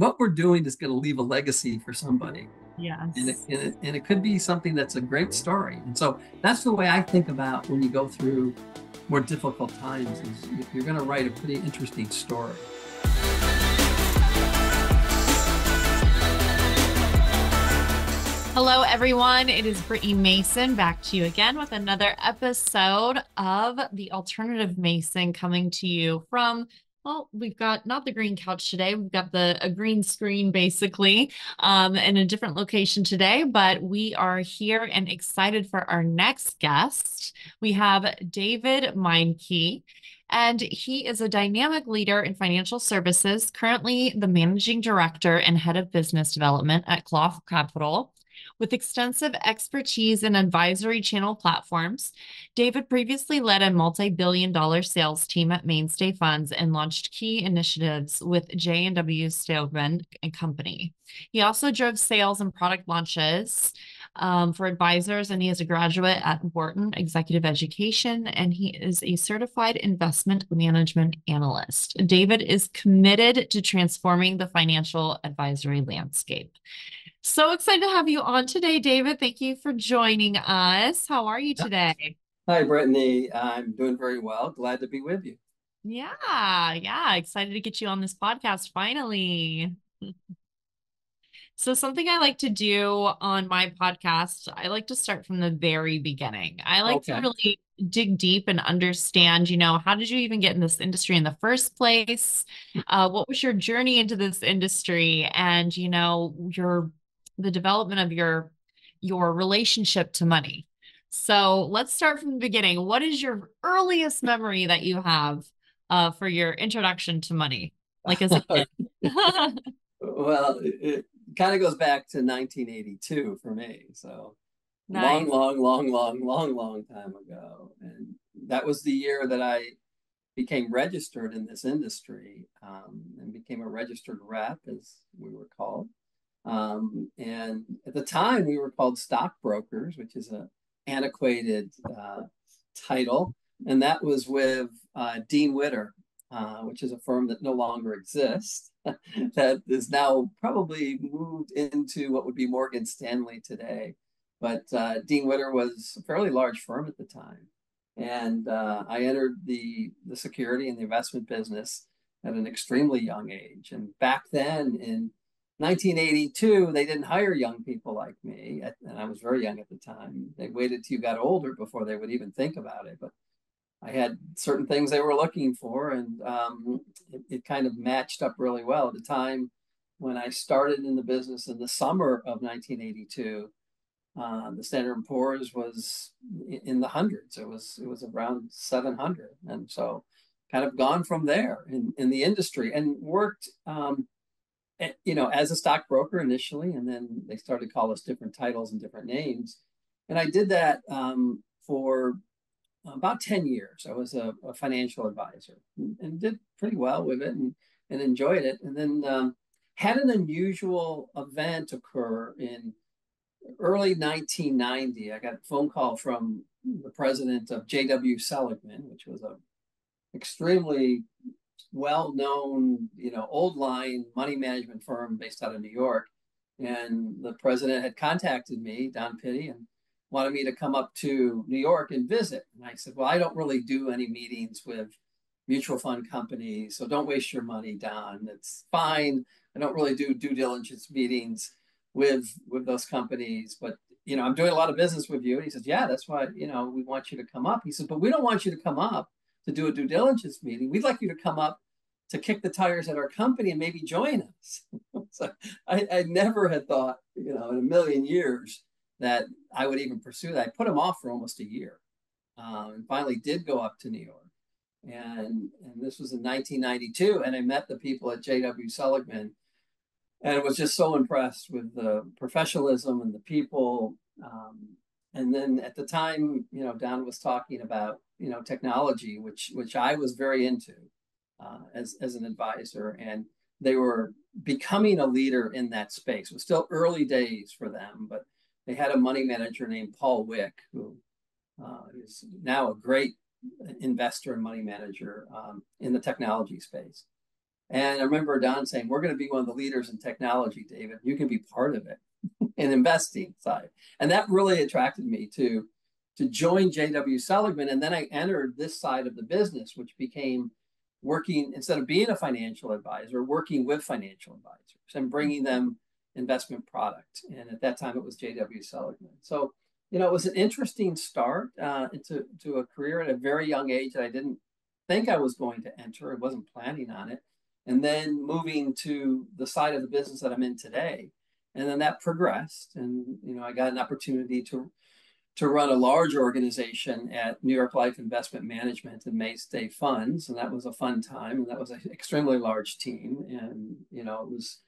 what we're doing is going to leave a legacy for somebody. Yes. And it could be something that's a great story. And so that's the way I think about when you go through more difficult times, is you're going to write a pretty interesting story. Hello, everyone. It is Brittany Mason back to you again with another episode of The Alternative Mason, coming to you from, well, we've got not the green couch today. We've got a green screen, basically, in a different location today, but we are here and excited for our next guest. We have David Meyncke, and he is a dynamic leader in financial services, currently the managing director and head of business development at Clough Capital. With extensive expertise in advisory channel platforms, David previously led a multi-billion-dollar sales team at Mainstay Funds and launched key initiatives with J&W Stelbren Company. He also drove sales and product launches for advisors, and he is a graduate at Wharton Executive Education, and he is a certified investment management analyst. David is committed to transforming the financial advisory landscape. So excited to have you on today, David. Thank you for joining us. How are you today? Hi, Brittany. I'm doing very well. Glad to be with you. Yeah. Excited to get you on this podcast finally. So something I like to do on my podcast, I like to start from the very beginning. I like to really dig deep and understand, how did you even get in this industry in the first place? What was your journey into this industry? And, the development of your relationship to money. So let's start from the beginning. What is your earliest memory that you have for your introduction to money, like as a kid? Well, it kind of goes back to 1982 for me. So nice. long time ago. And that was the year that I became registered in this industry, and became a registered rep, as we were called. And at the time we were called stockbrokers, which is an antiquated title. And that was with Dean Witter, which is a firm that no longer exists, that is now probably moved into what would be Morgan Stanley today. But Dean Witter was a fairly large firm at the time. And I entered the security and the investment business at an extremely young age. And back then in 1982, they didn't hire young people like me, and I was very young at the time. They waited till you got older before they would even think about it, but I had certain things they were looking for, and it kind of matched up really well. At the time when I started in the business in the summer of 1982, the Standard & Poor's was in the hundreds. It was around 700, and so kind of gone from there in the industry, and worked as a stockbroker initially, and then they started to call us different titles and different names. And I did that for about 10 years. I was a financial advisor and did pretty well with it and enjoyed it. And then had an unusual event occur in early 1990. I got a phone call from the president of J.W. Seligman, which was an extremely well-known, old line money management firm based out of New York. And the president had contacted me, Don Pitty, and wanted me to come up to New York and visit. And I said, well, I don't really do any meetings with mutual fund companies, so don't waste your money, Don. It's fine. I don't really do due diligence meetings with those companies, but I'm doing a lot of business with you. And he said, yeah, that's why, we want you to come up. He said, but we don't want you to come up to do a due diligence meeting. We'd like you to come up to kick the tires at our company and maybe join us. So I never had thought, in a million years that I would even pursue that. I put him off for almost a year, and finally did go up to New York. And this was in 1992. And I met the people at J.W. Seligman, and was just so impressed with the professionalism and the people. And then at the time, Don was talking about, technology, which I was very into as an advisor. And they were becoming a leader in that space. It was still early days for them, but they had a money manager named Paul Wick, who is now a great investor and money manager in the technology space. And I remember Don saying, we're going to be one of the leaders in technology, David. You can be part of it in investing side. And that really attracted me to join J.W. Seligman. And then I entered this side of the business, which became working, instead of being a financial advisor, working with financial advisors and bringing them investment product. And at that time, it was J.W. Seligman. So, you know, it was an interesting start to a career at a very young age that I didn't think I was going to enter. I wasn't planning on it. And then moving to the side of the business that I'm in today. And then that progressed. And, you know, I got an opportunity to run a large organization at New York Life Investment Management and Mays Day Funds. And that was a fun time. And that was an extremely large team. And, you know, it was,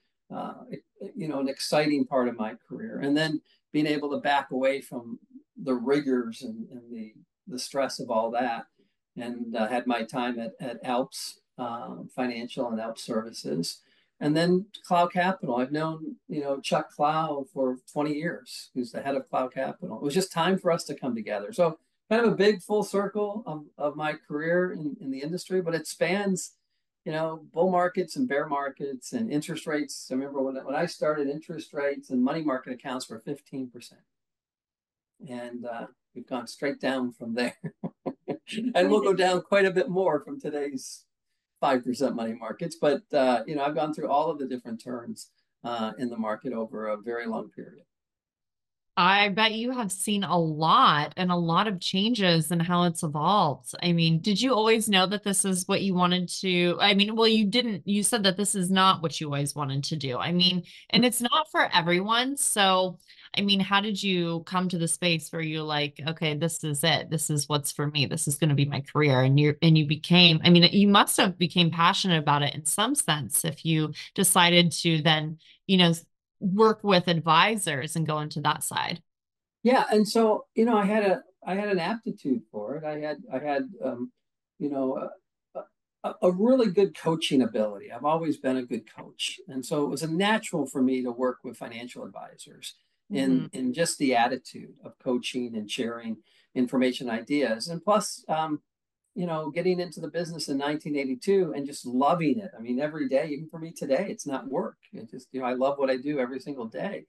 you know, an exciting part of my career. And then being able to back away from the rigors and the stress of all that. And had my time at Alps Financial and Alps Services. And then Clough Capital. I've known, you know, Chuck Clough for 20 years, who's the head of Clough Capital. It was just time for us to come together. So kind of a big full circle of my career in the industry, but it spans, you know, bull markets and bear markets and interest rates. I remember when I started, interest rates and money market accounts were 15%. And we've gone straight down from there. And we'll go down quite a bit more from today's 5% money markets, but you know, I've gone through all of the different turns in the market over a very long period. I bet you have seen a lot and a lot of changes in how it's evolved. I mean, did you always know that this is what you wanted to, I mean, well, you didn't, you said that this is not what you always wanted to do. I mean, and it's not for everyone. So, I mean, how did you come to the space where you're like, okay, this is it. This is what's for me. This is going to be my career. And you became, I mean, you must have became passionate about it in some sense if you decided to then, you know, work with advisors and go into that side. Yeah. And so, you know, I had an aptitude for it. I had you know, a really good coaching ability. I've always been a good coach. And so it was a natural for me to work with financial advisors in just the attitude of coaching and sharing information ideas. And plus, you know, getting into the business in 1982 and just loving it. I mean, every day, even for me today, it's not work. It just, you know, I love what I do every single day.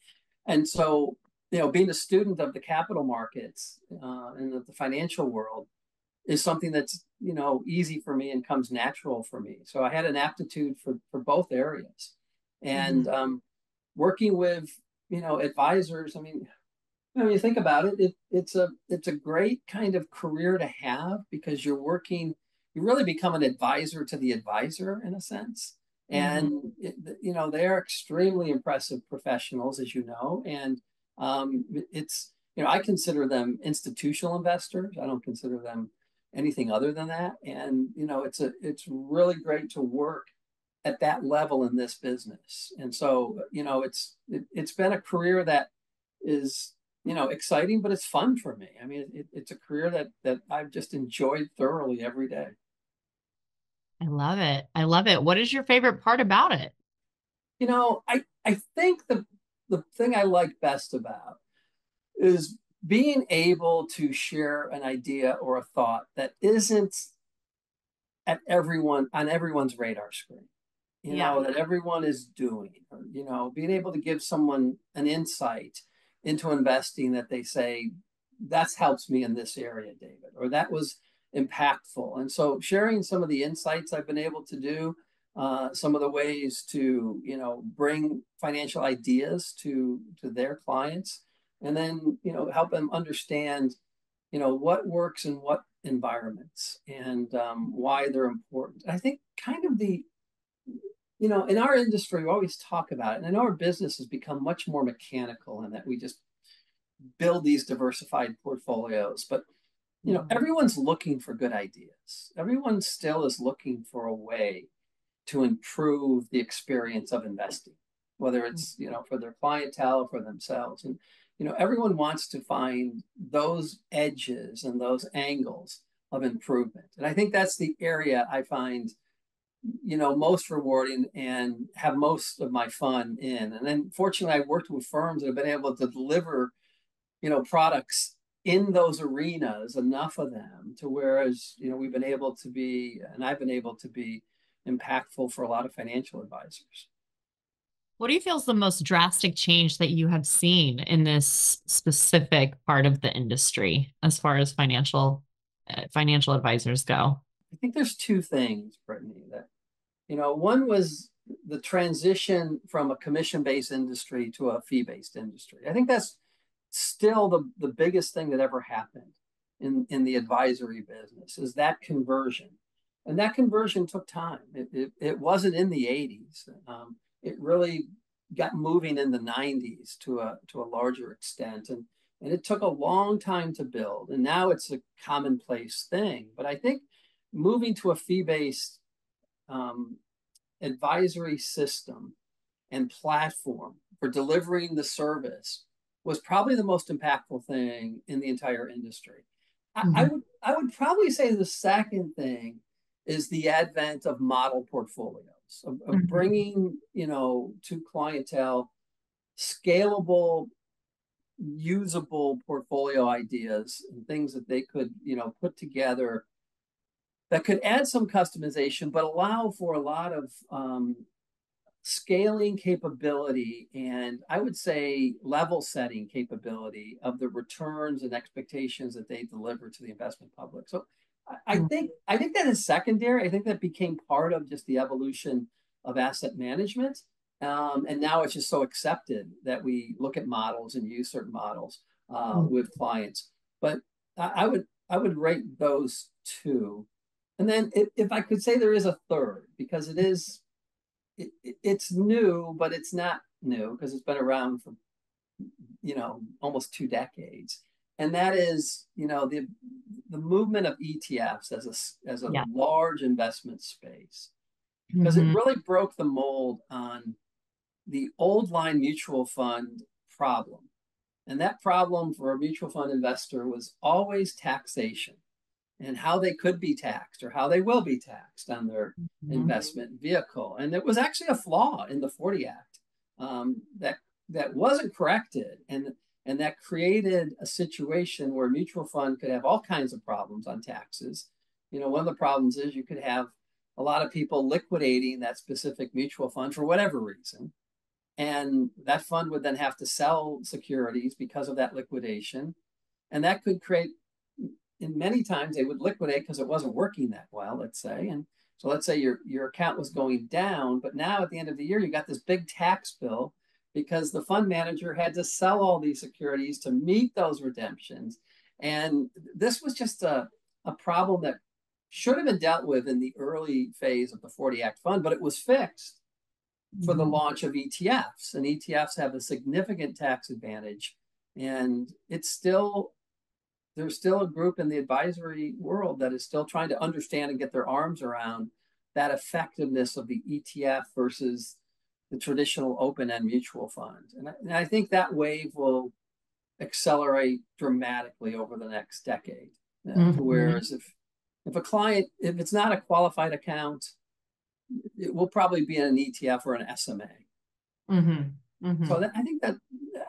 And so, you know, being a student of the capital markets and of the financial world is something that's, you know, easy for me and comes natural for me. So I had an aptitude for both areas. And working with, you know, advisors, I mean, when you think about it, it's a great kind of career to have because you're working, you really become an advisor to the advisor in a sense. And, you know, they are extremely impressive professionals, as you know, and it's, you know, I consider them institutional investors. I don't consider them anything other than that. And, you know, it's really great to work at that level in this business. And so, you know, it's been a career that is, you know, exciting, but it's fun for me. I mean, it's a career that I've just enjoyed thoroughly every day. I love it. I love it. What is your favorite part about it? You know, I think the thing I like best about is being able to share an idea or a thought that isn't on everyone's radar screen, you know, that everyone is doing, or, you know, being able to give someone an insight into investing that they say, that's helps me in this area, David, or that was impactful. And so sharing some of the insights I've been able to do, some of the ways to, you know, bring financial ideas to their clients, and then, you know, help them understand, you know, what works in what environments and why they're important. I think kind of you know, in our industry, we always talk about it. And I know our business has become much more mechanical in that we just build these diversified portfolios. But, you know, everyone's looking for good ideas. Everyone still is looking for a way to improve the experience of investing, whether it's, you know, for their clientele or for themselves. And, you know, everyone wants to find those edges and those angles of improvement. And I think that's the area I find, you know, most rewarding and have most of my fun in. And then fortunately, I've worked with firms that have been able to deliver, you know, products in those arenas, enough of them to whereas, you know, I've been able to be impactful for a lot of financial advisors. What do you feel is the most drastic change that you have seen in this specific part of the industry as far as financial advisors go? I think there's two things, Brittany, that, you know, one was the transition from a commission-based industry to a fee-based industry. I think that's still the biggest thing that ever happened in the advisory business, is that conversion. And that conversion took time. It wasn't in the 80s. It really got moving in the 90s to a larger extent. And it took a long time to build. And now it's a commonplace thing. But I think moving to a fee-based advisory system and platform for delivering the service was probably the most impactful thing in the entire industry. Mm-hmm. I would probably say the second thing is the advent of model portfolios, of mm-hmm. bringing, you know, to clientele scalable, usable portfolio ideas and things that they could, you know, put together that could add some customization, but allow for a lot of scaling capability and I would say level setting capability of the returns and expectations that they deliver to the investment public. So I think that is secondary. I think that became part of just the evolution of asset management. And now it's just so accepted that we look at models and use certain models with clients. But I would rate those two. And then if I could say there is a third, because it's new, but it's not new because it's been around for, you know, almost 2 decades. And that is, you know, the movement of ETFs as a yeah. large investment space, because mm-hmm. it really broke the mold on the old line mutual fund problem. And that problem for a mutual fund investor was always taxation, and how they could be taxed or how they will be taxed on their mm-hmm. investment vehicle. And it was actually a flaw in the 40 Act that wasn't corrected. And that created a situation where a mutual fund could have all kinds of problems on taxes. You know, one of the problems is you could have a lot of people liquidating that specific mutual fund for whatever reason. And that fund would then have to sell securities because of that liquidation. And that could create, and many times they would liquidate because it wasn't working that well, let's say. And so let's say your account was going down, but now at the end of the year, you got this big tax bill because the fund manager had to sell all these securities to meet those redemptions. And this was just a problem that should have been dealt with in the early phase of the 40 Act fund, but it was fixed mm-hmm. for the launch of ETFs. And ETFs have a significant tax advantage. And it's still... there's still a group in the advisory world that is still trying to understand and get their arms around that effectiveness of the ETF versus the traditional open-end mutual fund. And I think that wave will accelerate dramatically over the next decade. Mm-hmm. Whereas if a client, if it's not a qualified account, it will probably be in an ETF or an SMA. Mm-hmm. Mm-hmm. So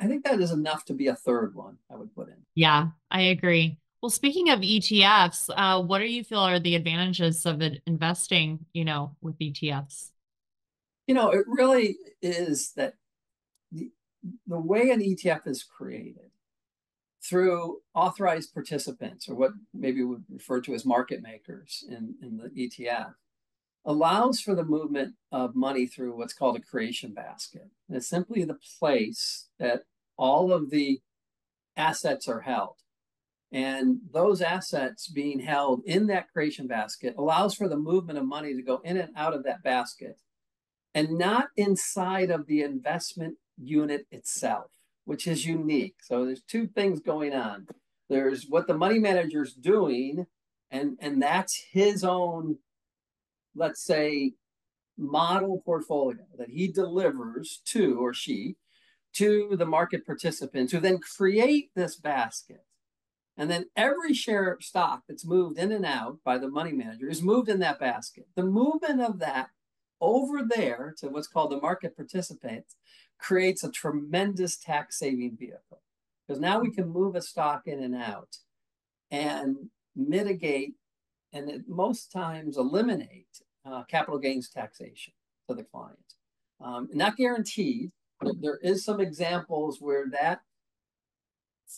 I think that is enough to be a third one I would put in. Yeah, I agree. Well, speaking of ETFs, what do you feel are the advantages of investing, you know, with ETFs? You know, it really is that the way an ETF is created through authorized participants, or what maybe we would refer to as market makers in the ETF, allows for the movement of money through what's called a creation basket. And it's simply the place that all of the assets are held. And those assets being held in that creation basket allows for the movement of money to go in and out of that basket and not inside of the investment unit itself, which is unique. So there's two things going on. There's what the money manager's doing, and that's his own, let's say, model portfolio that he delivers to, or she, to the market participants, who then create this basket. And then every share of stock that's moved in and out by the money manager is moved in that basket. The movement of that over there to what's called the market participants creates a tremendous tax-saving vehicle, because now we can move a stock in and out and mitigate, and most times eliminate capital gains taxation to the client. Not guaranteed. There is some examples where that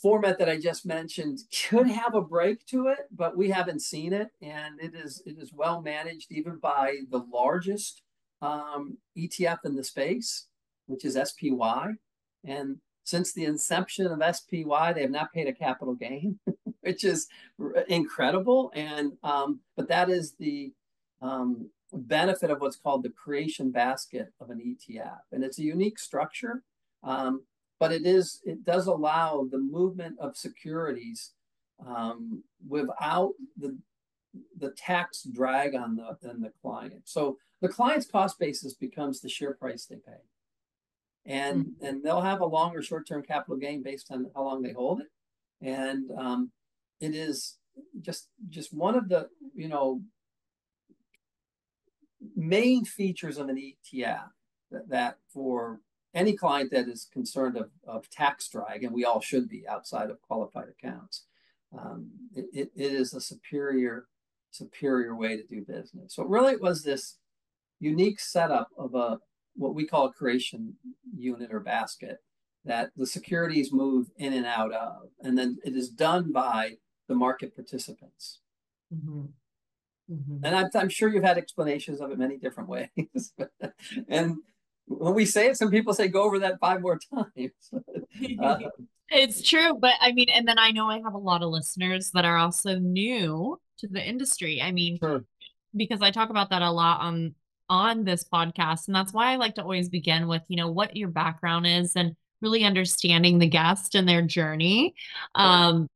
format that I just mentioned could have a break to it, but we haven't seen it, and it is well managed even by the largest ETF in the space, which is SPY. And since the inception of SPY, they have not paid a capital gain, which is incredible. And but that is the benefit of what's called the creation basket of an ETF, and it's a unique structure. But it does allow the movement of securities without the tax drag on the client. So the client's cost basis becomes the share price they pay, and and they'll have a longer short-term capital gain based on how long they hold it. And it is just one of the main features of an ETF that for any client that is concerned of tax drag, and we all should be outside of qualified accounts, it is a superior way to do business. So really it was this unique setup of what we call a creation unit or basket that the securities move in and out of, and then it is done by the market participants. Mm-hmm. Mm-hmm. And I'm sure you've had explanations of it many different ways. And when we say it, some people say, go over that 5 more times. It's true. But I mean, and then I know I have a lot of listeners that are also new to the industry. I mean, sure. Because I talk about that a lot on this podcast. And that's why I like to always begin with, what your background is and really understanding the guest and their journey. And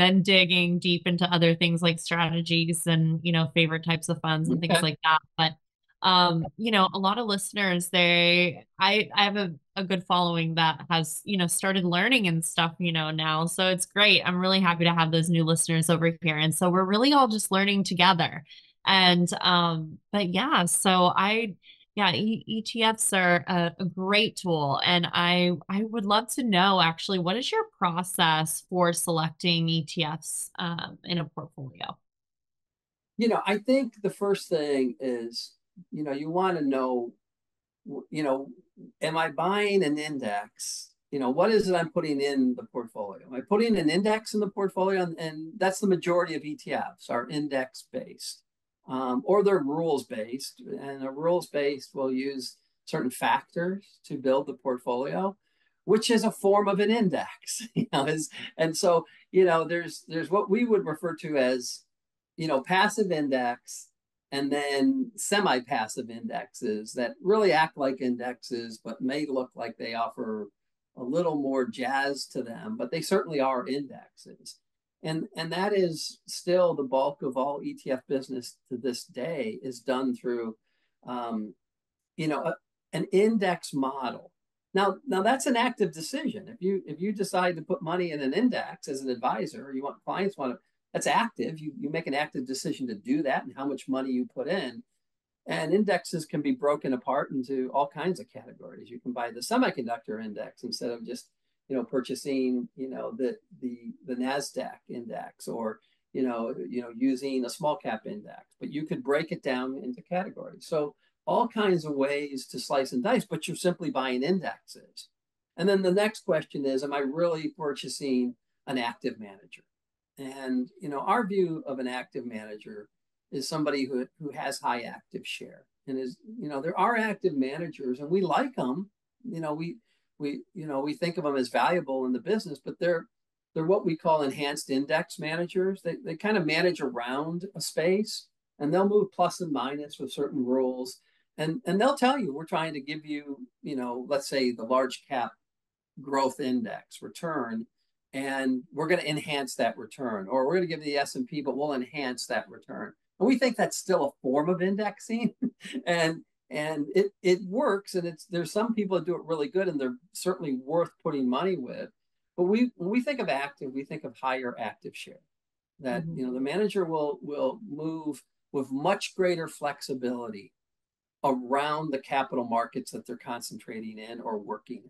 then digging deep into other things like strategies and, favorite types of funds and things like that. But a lot of listeners, I have a good following that has, started learning and stuff, now. So it's great. I'm really happy to have those new listeners over here. And so we're really all just learning together. And, but yeah, so ETFs are a great tool. And I would love to know actually, what is your process for selecting ETFs, in a portfolio? I think the first thing is, you want to know, am I buying an index? What is it I'm putting in the portfolio? Am I putting an index in the portfolio? And that's the majority of ETFs are index-based, or they're rules-based. And a rules-based will use certain factors to build the portfolio, which is a form of an index. And so, there's what we would refer to as, passive index, and then semi-passive indexes that really act like indexes, but may look like they offer a little more jazz to them, but they certainly are indexes. And that is still the bulk of all ETF business to this day is done through, an index model. Now that's an active decision. If you decide to put money in an index as an advisor, that's active. You make an active decision to do that and how much money you put in. And indexes can be broken apart into all kinds of categories. You can buy the semiconductor index instead of just, purchasing, the NASDAQ index, or, using a small cap index, but you could break it down into categories. So all kinds of ways to slice and dice, but you're simply buying indexes. And then the next question is, am I really purchasing an active manager? And, our view of an active manager is somebody who has high active share, and is, there are active managers and we like them, we think of them as valuable in the business, but they're what we call enhanced index managers. They kind of manage around a space, and they'll move plus and minus with certain rules. And they'll tell you, we're trying to give you, let's say the large cap growth index return, and we're going to enhance that return, or we're going to give the S&P, but we'll enhance that return. And we think that's still a form of indexing, and it works. And there's some people that do it really good, and they're certainly worth putting money with. But when we think of active, we think of higher active share. That mm-hmm. The manager will move with much greater flexibility around the capital markets that they're concentrating in or working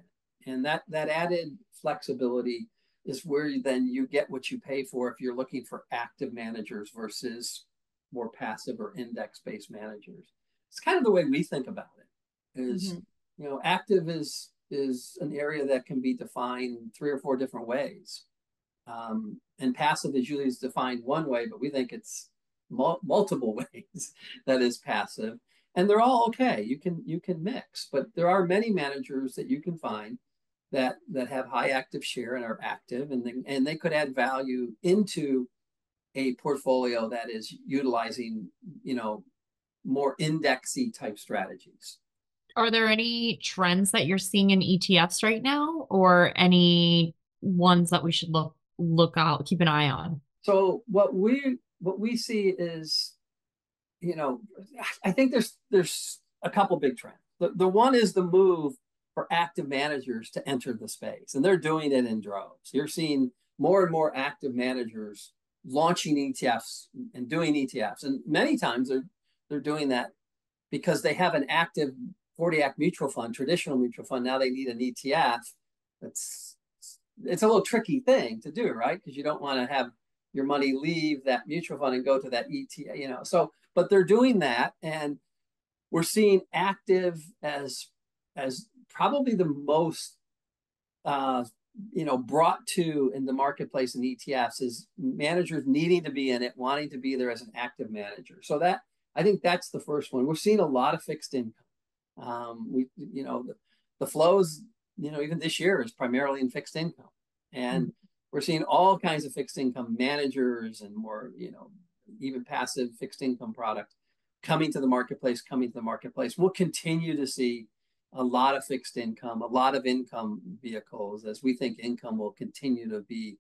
in, and that added flexibility is where you get what you pay for if you're looking for active managers versus more passive or index-based managers. It's kind of the way we think about it is, you know, active is an area that can be defined 3 or 4 different ways. And passive is usually defined one way, but we think it's multiple ways that is passive. And they're all okay. You can mix, but there are many managers that you can find that have high active share and are active, and they could add value into a portfolio that is utilizing, you know, more indexy type strategies. Are there any trends that you're seeing in ETFs right now, or any ones that we should look out, keep an eye on? So what we see is, you know, I think there's a couple big trends. The one is the move for active managers to enter the space, and they're doing it in droves. You're seeing more and more active managers launching ETFs and doing ETFs, and many times they're doing that because they have an active 40 Act mutual fund, traditional mutual fund. Now they need an ETF. It's a little tricky thing to do, right? Because you don't want to have your money leave that mutual fund and go to that ETF, you know. So, but they're doing that, and we're seeing active as probably the most, you know, brought to in the marketplace in ETFs is managers needing to be in it, wanting to be there as an active manager. So that, I think that's the first one. We're seeing a lot of fixed income. You know, the flows, you know, even this year is primarily in fixed income, and we're seeing all kinds of fixed income managers and more, you know, even passive fixed income product coming to the marketplace. We'll continue to see a lot of fixed income, a lot of income vehicles, as we think income will continue to be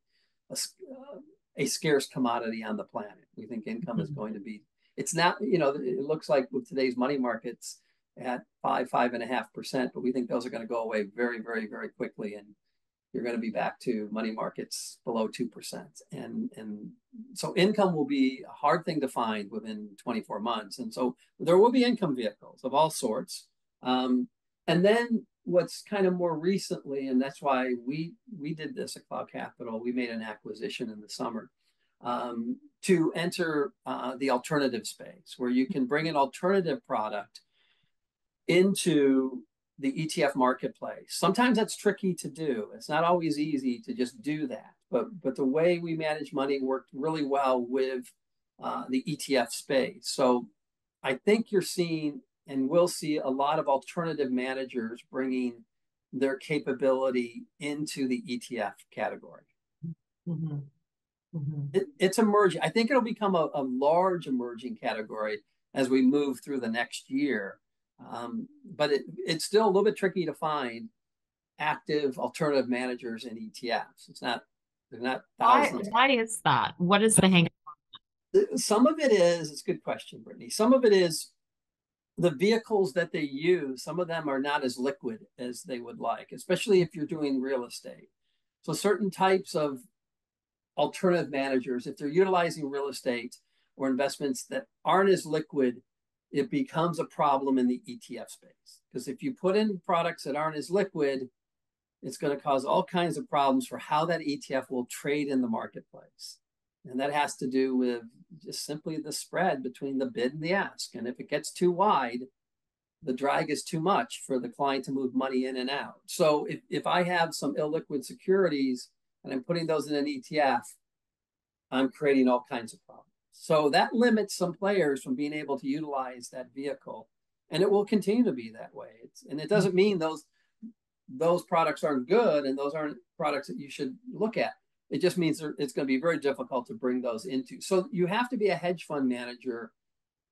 a scarce commodity on the planet. We think income is going to be, it's not, you know, it looks like with today's money markets at 5.5%, but we think those are going to go away very, very, very quickly. And you're going to be back to money markets below 2%. And so income will be a hard thing to find within 24 months. And so there will be income vehicles of all sorts. And then what's kind of more recently, and that's why we did this at Clough Capital, we made an acquisition in the summer to enter the alternative space, where you can bring an alternative product into the ETF marketplace. Sometimes that's tricky to do. It's not always easy to just do that. But the way we manage money worked really well with the ETF space. So I think you're seeing, and we'll see, a lot of alternative managers bringing their capability into the ETF category. It's emerging. I think it'll become a large emerging category as we move through the next year. But it's still a little bit tricky to find active alternative managers in ETFs. They're not thousands. Why is that? What is the hang up? Some of it is, it's a good question, Brittany. Some of it is the vehicles that they use, some of them are not as liquid as they would like, especially if you're doing real estate. So certain types of alternative managers, if they're utilizing real estate or investments that aren't as liquid, it becomes a problem in the ETF space. Because if you put in products that aren't as liquid, it's going to cause all kinds of problems for how that ETF will trade in the marketplace. And that has to do with just simply the spread between the bid and the ask. And if it gets too wide, the drag is too much for the client to move money in and out. So if I have some illiquid securities and I'm putting those in an ETF, I'm creating all kinds of problems. So that limits some players from being able to utilize that vehicle, and it will continue to be that way. And it doesn't mean those products aren't good and those aren't products that you should look at. It just means it's going to be very difficult to bring those into. So you have to be a hedge fund manager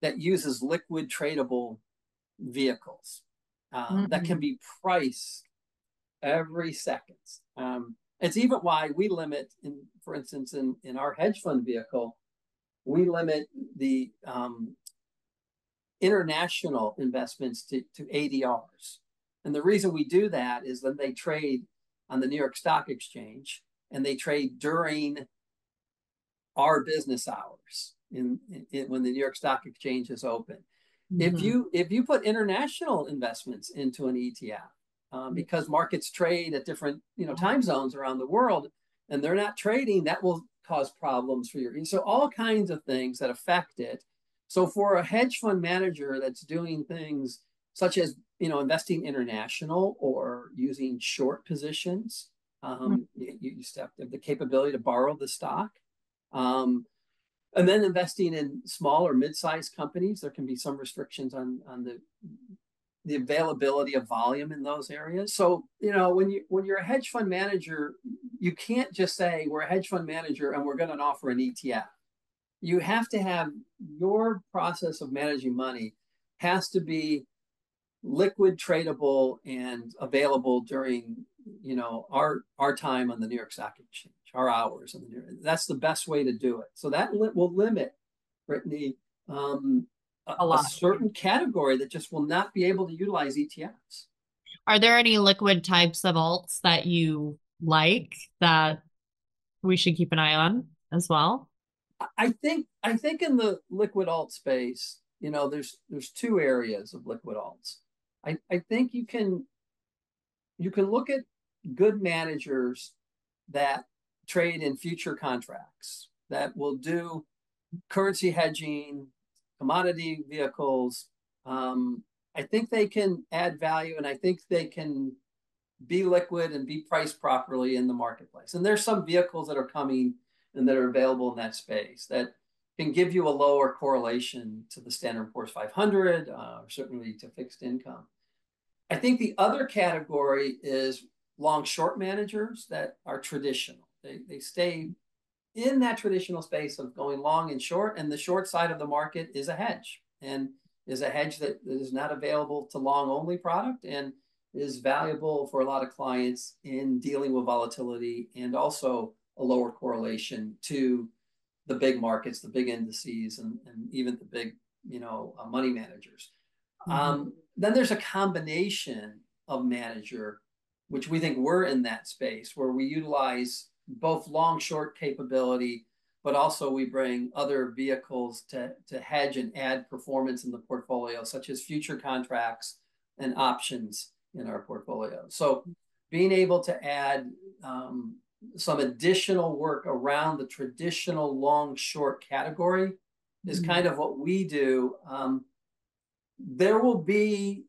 that uses liquid tradable vehicles that can be priced every second. It's even why we limit, for instance, in our hedge fund vehicle, we limit the international investments to ADRs. And the reason we do that is that they trade on the New York Stock Exchange, and they trade during our business hours when the New York Stock Exchange is open. If you put international investments into an ETF, because markets trade at different, you know, time zones around the world, and they're not trading, that will cause problems for your, so all kinds of things that affect it. So for a hedge fund manager that's doing things such as, you know, investing international or using short positions, you still have the capability to borrow the stock. And then investing in small or mid-sized companies, there can be some restrictions on the availability of volume in those areas. So, you know, when you're a hedge fund manager, you can't just say we're a hedge fund manager and we're going to offer an ETF. You have to have your process of managing money has to be liquid, tradable, and available during, you know, our time on the New York Stock Exchange, our hours on the New York. That's the best way to do it. So that will limit, Brittany, a certain category that just will not be able to utilize ETFs. Are there any liquid types of alts that you like that we should keep an eye on as well? I think in the liquid alt space, you know, there's two areas of liquid alts. I think you can look at good managers that trade in future contracts that will do currency hedging, commodity vehicles. I think they can add value, and I think they can be liquid and be priced properly in the marketplace. And there's some vehicles that are coming and that are available in that space that can give you a lower correlation to the Standard & Poor's 500, or certainly to fixed income. I think the other category is long-short managers that are traditional. They stay in that traditional space of going long and short, and the short side of the market is a hedge, and is a hedge that is not available to long-only product and is valuable for a lot of clients in dealing with volatility and also a lower correlation to the big markets, the big indices, and even the big, you know, money managers. Mm-hmm. Then there's a combination of manager, which we think we're in that space where we utilize both long short capability, but also we bring other vehicles to hedge and add performance in the portfolio, such as future contracts and options in our portfolio. So being able to add some additional work around the traditional long short category is kind of what we do. There will be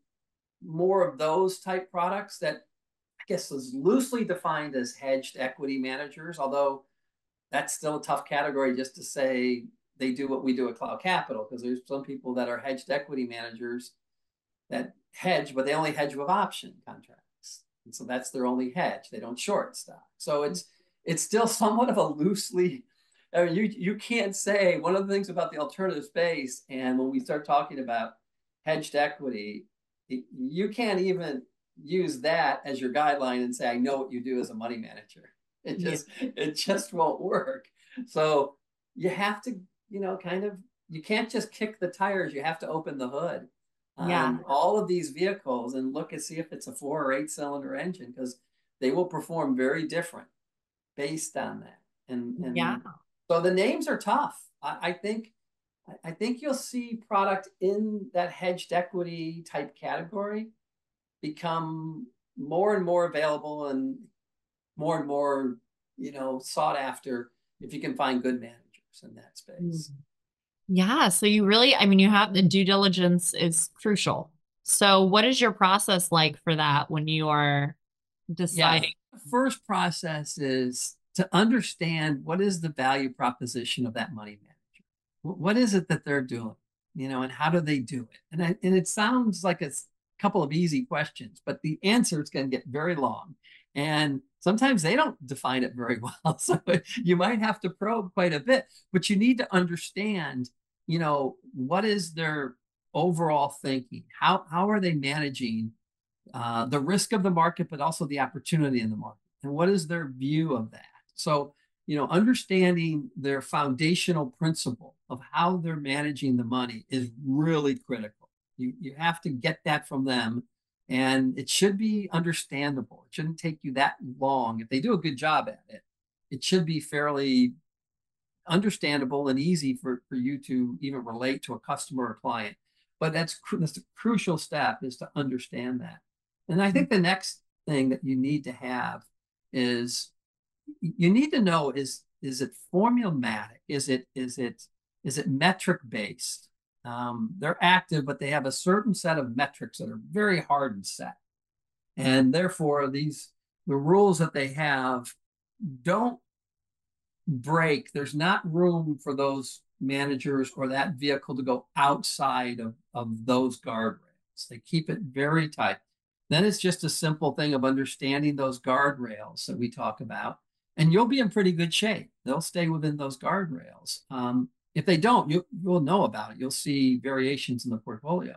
more of those type products that I guess is loosely defined as hedged equity managers, although that's still a tough category just to say they do what we do at Clough Capital, because there's some people that are hedged equity managers that hedge, but they only hedge with option contracts. And so that's their only hedge. They don't short stock. So it's still somewhat of a loosely, I mean, you can't say, one of the things about the alternative space, and when we start talking about hedged equity, you can't even use that as your guideline and say, I know what you do as a money manager. It just won't work. So you have to, you know, kind of, you can't just kick the tires. You have to open the hood. All of these vehicles and look and see if it's a 4 or 8 cylinder engine, because they will perform very different based on that. And so the names are tough. I think you'll see product in that hedged equity type category become more and more available and more, you know, sought after if you can find good managers in that space. Mm-hmm. Yeah. So you really, I mean, you have the due diligence is crucial. So what is your process like for that when you are deciding? Yeah. The first process is to understand what is the value proposition of that money manager. What is it that they're doing, you know, and how do they do it? And it sounds like a couple of easy questions, but the answer is going to get very long. And sometimes they don't define it very well. So you might have to probe quite a bit, but you need to understand, you know, what is their overall thinking? How are they managing the risk of the market, but also the opportunity in the market? And what is their view of that? So, you know, understanding their foundational principle of how they're managing the money is really critical. You have to get that from them. And it should be understandable. It shouldn't take you that long. If they do a good job at it, it should be fairly understandable and easy for you to even relate to a customer or client. But that's a crucial step, is to understand that. And I think the next thing that you need to have is, you need to know, is it formulaic? Is it metric based? They're active, but they have a certain set of metrics that are very hard and set. And therefore, the rules that they have don't break. There's not room for those managers or that vehicle to go outside of those guardrails. They keep it very tight. Then it's just a simple thing of understanding those guardrails that we talk about, and you'll be in pretty good shape. They'll stay within those guardrails. If they don't, you'll know about it. You'll see variations in the portfolio.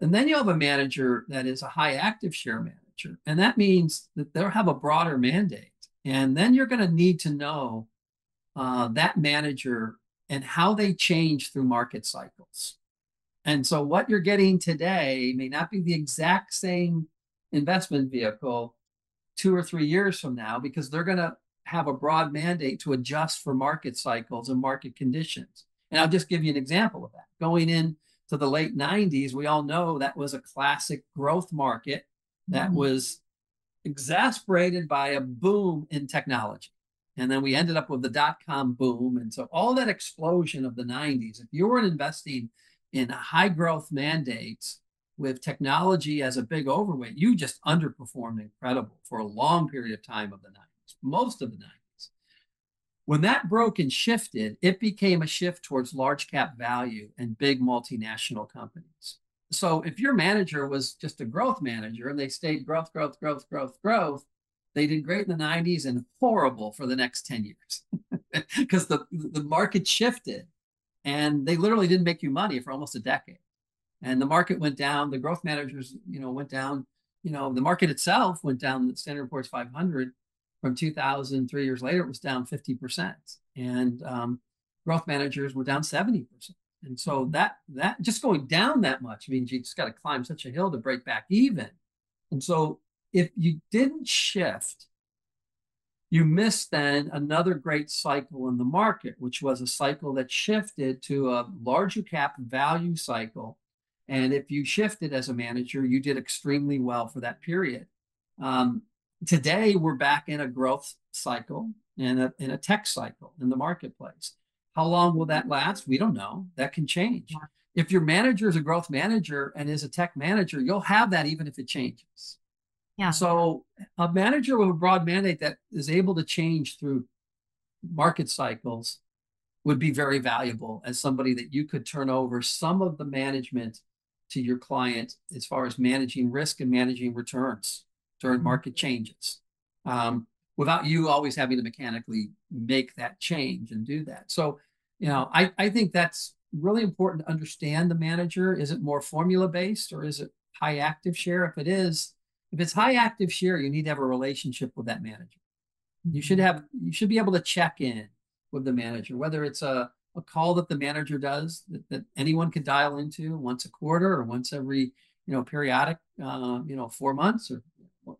And then you'll have a manager that is a high active share manager, and that means that they'll have a broader mandate. And then you're going to need to know that manager and how they change through market cycles. And so what you're getting today may not be the exact same investment vehicle 2 or 3 years from now, because they're going to have a broad mandate to adjust for market cycles and market conditions. And I'll just give you an example of that. Going into the late 90s, we all know that was a classic growth market that was exasperated by a boom in technology. And then we ended up with the dot-com boom. And so all that explosion of the 90s, if you weren't investing in high growth mandates with technology as a big overweight, you just underperformed incredible for a long period of time of the 90s, most of the 90s. When that broke and shifted, it became a shift towards large cap value and big multinational companies. So if your manager was just a growth manager and they stayed growth, growth, growth, growth, growth, they did great in the 90s and horrible for the next 10 years because the market shifted. And they literally didn't make you money for almost a decade. And the market went down, the growth managers, went down, the market itself went down. The Standard & Poor's 500 from 2000, 3 years later, it was down 50%. And growth managers were down 70%. And so that just going down that much means you just got to climb such a hill to break back even. And so if you didn't shift, you missed then another great cycle in the market, which was a cycle that shifted to a larger cap value cycle. And if you shifted as a manager, you did extremely well for that period. Today, we're back in a growth cycle and in a tech cycle in the marketplace. How long will that last? We don't know. That can change. If your manager is a growth manager and is a tech manager, you'll have that even if it changes. Yeah. So a manager with a broad mandate that is able to change through market cycles would be very valuable as somebody that you could turn over some of the management to your client as far as managing risk and managing returns during market changes, without you always having to mechanically make that change and do that. So, I think that's really important to understand the manager. Is it more formula-based or is it high active share? If it's high active share, you need to have a relationship with that manager. You should be able to check in with the manager, whether it's a call that the manager does that anyone can dial into once a quarter or once every, periodic, 4 months or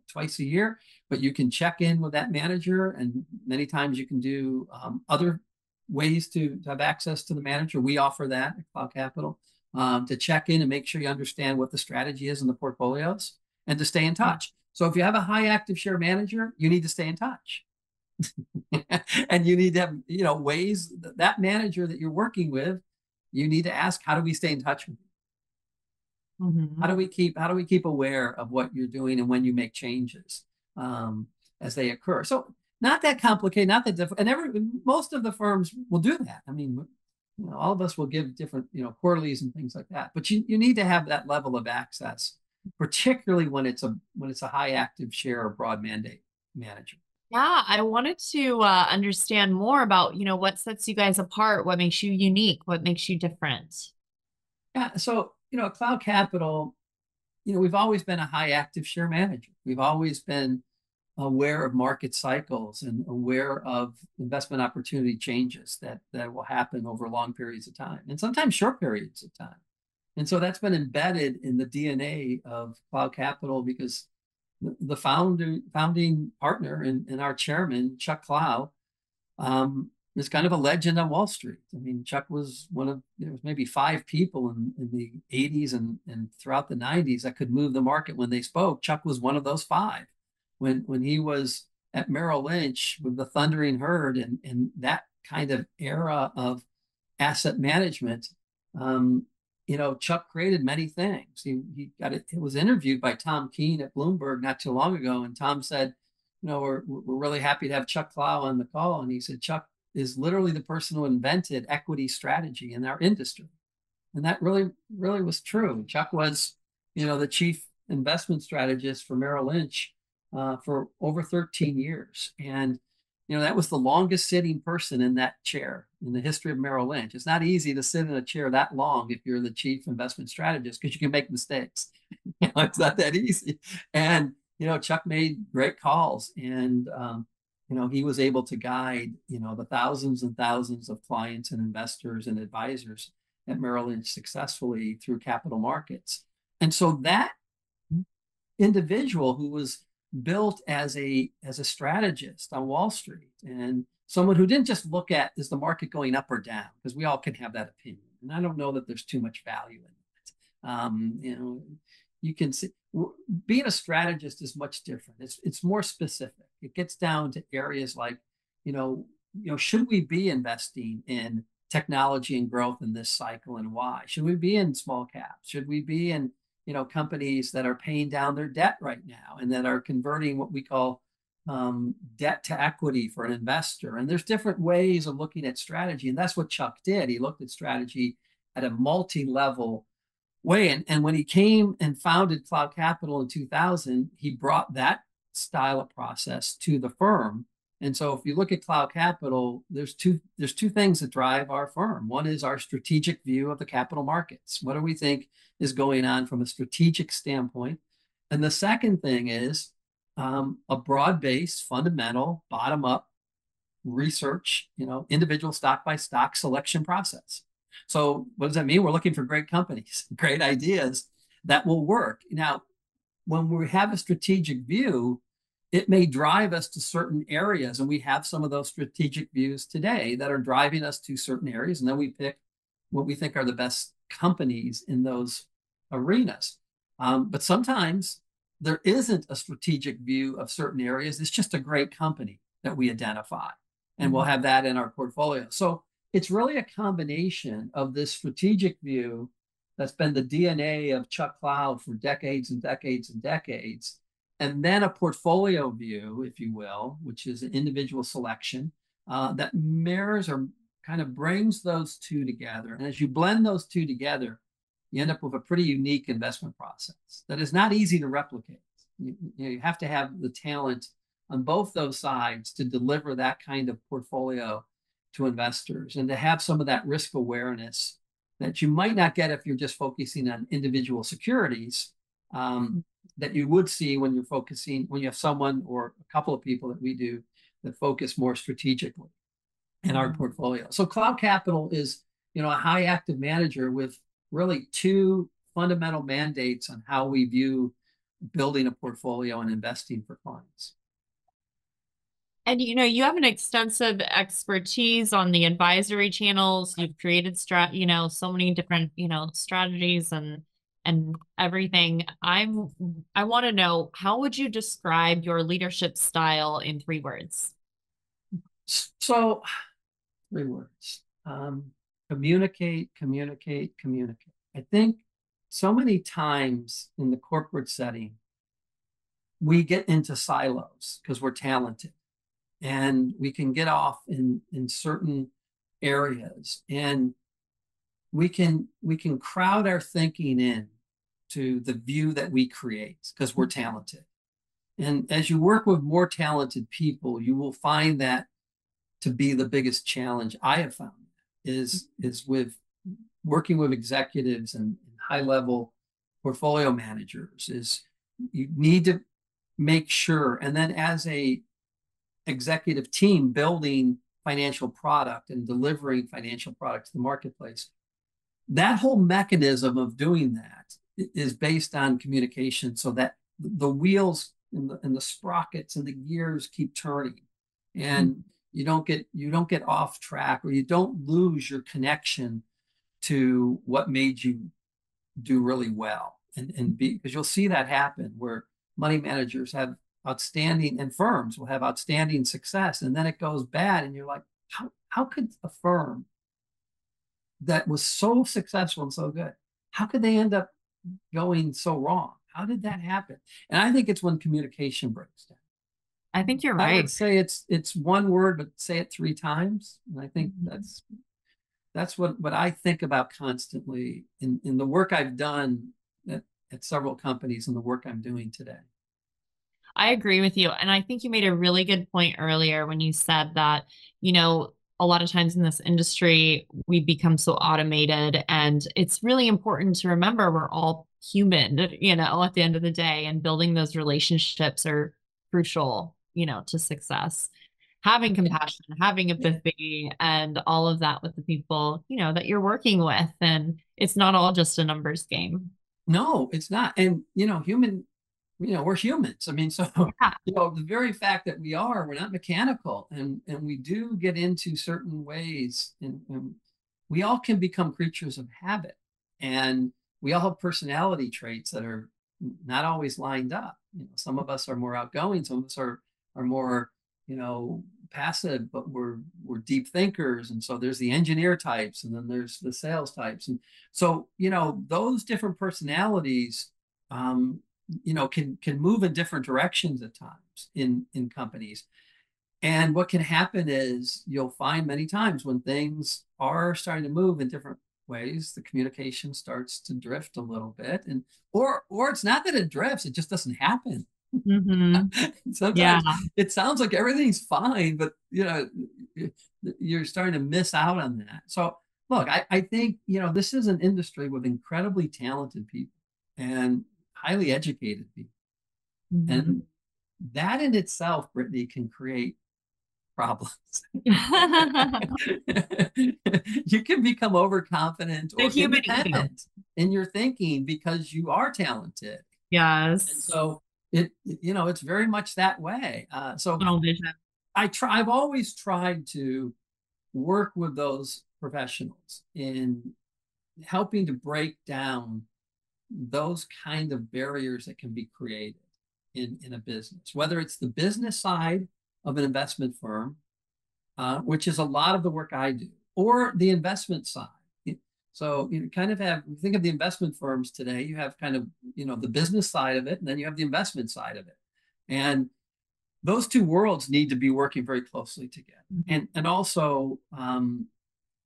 twice a year. But you can check in with that manager, and many times you can do other ways to have access to the manager. We offer that at Clough Capital to check in and make sure you understand what the strategy is in the portfolios, and to stay in touch. So if you have a high active share manager, you need to stay in touch. And you need to have, ways that manager that you're working with, you need to ask, how do we stay in touch with you? How do we keep aware of what you're doing and when you make changes as they occur? So not that complicated, not that difficult. And most of the firms will do that. I mean, all of us will give different, quarterlies and things like that. But you need to have that level of access, particularly when it's a high active share or broad mandate manager. Yeah, I wanted to understand more about, what sets you guys apart, what makes you unique, what makes you different. Yeah, so, at Clough Capital, we've always been a high active share manager. We've always been aware of market cycles and aware of investment opportunity changes that will happen over long periods of time and sometimes short periods of time. And so that's been embedded in the DNA of Clough Capital, because the founding partner and our chairman, Chuck Clough, is kind of a legend on Wall Street. I mean, Chuck was one of, there was maybe five people in the 80s and throughout the 90s that could move the market when they spoke. Chuck was one of those five. When he was at Merrill Lynch with the Thundering Herd and that kind of era of asset management, you know, Chuck created many things. He got it. It was interviewed by Tom Keene at Bloomberg not too long ago, and Tom said, you know, we're really happy to have Chuck Clough on the call. And he said, Chuck is literally the person who invented equity strategy in our industry. And that really, really was true. Chuck was, you know, the chief investment strategist for Merrill Lynch for over 13 years. And, you know, that was the longest sitting person in that chair in the history of Merrill Lynch. It's not easy to sit in a chair that long if you're the chief investment strategist, because you can make mistakes. You know, it's not that easy. And, you know, Chuck made great calls, and, you know, he was able to guide, you know, the thousands and thousands of clients and investors and advisors at Merrill Lynch successfully through capital markets. And so that individual who was built as a strategist on Wall Street, and someone who didn't just look at, is the market going up or down? Because we all can have that opinion. And I don't know that there's too much value in that. You know, you can see, being a strategist is much different. It's more specific. It gets down to areas like, you know, should we be investing in technology and growth in this cycle, and why? Should we be in small caps? Should we be in, you know, companies that are paying down their debt right now and that are converting what we call debt to equity for an investor? And there's different ways of looking at strategy. And that's what Chuck did. He looked at strategy at a multi-level way. And when he came and founded Clough Capital in 2000, he brought that style of process to the firm. And so if you look at Clough Capital, there's two things that drive our firm. One is our strategic view of the capital markets. What do we think is going on from a strategic standpoint? And the second thing is a broad-based, fundamental, bottom-up research, you know, individual stock-by-stock selection process. So what does that mean? We're looking for great companies, great ideas that will work. Now, when we have a strategic view, it may drive us to certain areas, and we have some of those strategic views today that are driving us to certain areas, and then we pick what we think are the best companies in those arenas. But sometimes there isn't a strategic view of certain areas. It's just a great company that we identify, and we'll have that in our portfolio. So it's really a combination of this strategic view that's been the DNA of Chuck Clough for decades and decades and decades, and then a portfolio view, if you will, which is an individual selection that mirrors or kind of brings those two together. And as you blend those two together, you end up with a pretty unique investment process that is not easy to replicate. You have to have the talent on both those sides to deliver that kind of portfolio to investors, and to have some of that risk awareness that you might not get if you're just focusing on individual securities, that you would see when you're focusing, when you have someone or a couple of people that we do that focus more strategically in our portfolio. So Clough Capital is, you know, a high active manager with really two fundamental mandates on how we view building a portfolio and investing for clients. And, you know, you have an extensive expertise on the advisory channels. You've created, you know, so many different, you know, strategies and everything. I want to know, how would you describe your leadership style in 3 words? So 3 words, communicate, communicate, communicate. I think so many times in the corporate setting, we get into silos because we're talented, and we can get off in certain areas, and we can crowd our thinking in to the view that we create because we're talented. And as you work with more talented people, you will find that to be the biggest challenge I have found is with working with executives and high-level portfolio managers, is you need to make sure, and then as a executive team building financial product and delivering financial product to the marketplace, that whole mechanism of doing that is based on communication, so that the wheels and the sprockets and the gears keep turning, and you don't get off track, or you don't lose your connection to what made you do really well, and be, because you'll see that happen where money managers have outstanding, and firms will have outstanding success, and then it goes bad, and you're like, how could a firm that was so successful and so good How could they end up going so wrong? How did that happen? And I think it's when communication breaks down. I think you're right. I would say it's one word, but say it 3 times. And I think that's what I think about constantly in the work I've done at several companies and the work I'm doing today. I agree with you. And I think you made a really good point earlier when you said that, you know, a lot of times in this industry, we become so automated, and it's really important to remember we're all human, you know, at the end of the day, and building those relationships are crucial, you know, to success. Having compassion, having empathy, and all of that with the people, you know, that you're working with. And it's not all just a numbers game. No, it's not. And, you know, we're humans. I mean, so, yeah. You know, the very fact that we're not mechanical, and we do get into certain ways, and we all can become creatures of habit, and we all have personality traits that are not always lined up. You know, some of us are more outgoing, some of us are more, you know, passive, but we're deep thinkers. And so there's the engineer types, and then there's the sales types. And so, you know, those different personalities, you know, can move in different directions at times in companies. And what can happen is you'll find many times when things are starting to move in different ways, the communication starts to drift a little bit, and or it's not that it drifts, it just doesn't happen. Sometimes it sounds like everything's fine, but you know, you're starting to miss out on that. So look, I think, you know, this is an industry with incredibly talented people and highly educated people. And that in itself, Brittany, can create problems. You can become overconfident or independent in your thinking because you are talented. Yes. And so it, you know, it's very much that way. So I've always tried to work with those professionals in helping to break down those kind of barriers that can be created in a business, whether it's the business side of an investment firm, which is a lot of the work I do, or the investment side. So you kind of think of the investment firms today, you have kind of, you know, the business side of it, and then you have the investment side of it. And those two worlds need to be working very closely together. And also,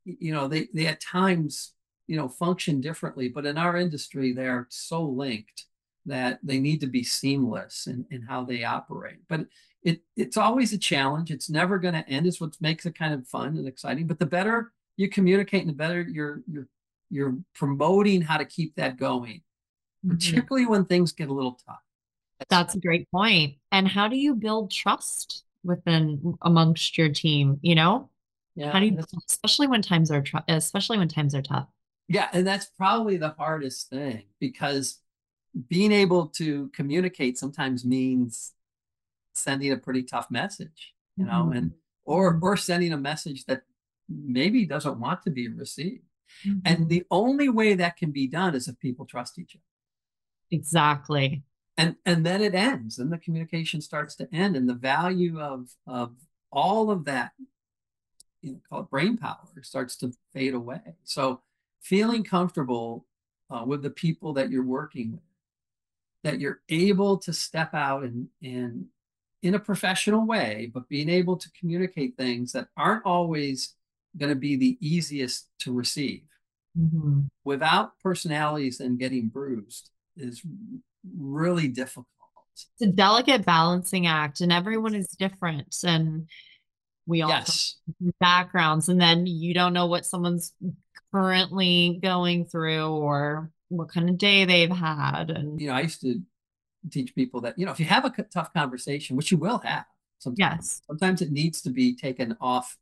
you know, they at times, you know, function differently, but in our industry, they're so linked that they need to be seamless in how they operate. But it's always a challenge. It's never going to end. It's what makes it kind of fun and exciting. But the better you communicate, and the better you're promoting how to keep that going, particularly when things get a little tough. That's a great point. And how do you build trust amongst your team? You know, how do you, especially when times are tough? Yeah, and that's probably the hardest thing, because being able to communicate sometimes means sending a pretty tough message, you know, and or sending a message that maybe doesn't want to be received. And the only way that can be done is if people trust each other. Exactly. And then it ends, and the communication starts to end, and the value of all of that, you know, call it brain power, starts to fade away. So feeling comfortable with the people that you're working with, that you're able to step out and in a professional way, but being able to communicate things that aren't always going to be the easiest to receive without personalities and getting bruised is really difficult. It's a delicate balancing act, and everyone is different. And we all have backgrounds, and then you don't know what someone's currently going through or what kind of day they've had. And you know, I used to teach people that, you know, if you have a tough conversation, which you will have sometimes, sometimes it needs to be taken off,